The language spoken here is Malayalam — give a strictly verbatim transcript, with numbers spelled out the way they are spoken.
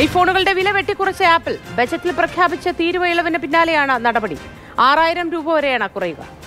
ഐഫോണുകളുടെ വില വെട്ടിക്കുറച്ച ആപ്പിൾ ബജറ്റിൽ പ്രഖ്യാപിച്ച തീരുവ ഇളവിന് പിന്നാലെയാണ് നടപടി. ആറായിരം രൂപ വരെയാണ് കുറയുക.